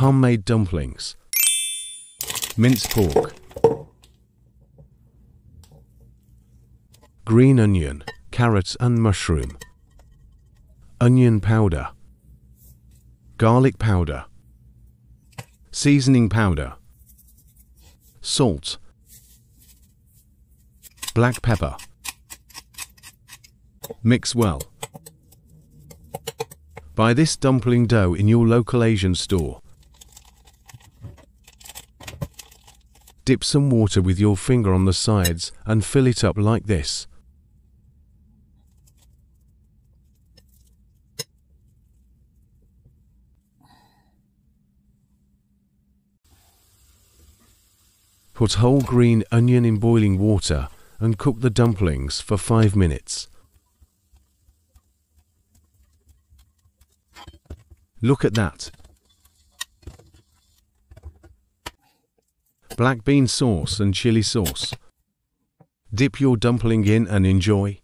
homemade dumplings, minced pork, green onion, carrots and mushroom, onion powder, garlic powder, seasoning powder, salt, black pepper. Mix well. Buy this dumpling dough in your local Asian store. Dip some water with your finger on the sides and fill it up like this. Put whole green onion in boiling water and cook the dumplings for 5 minutes. Look at that. Black bean sauce and chili sauce. Dip your dumpling in and enjoy.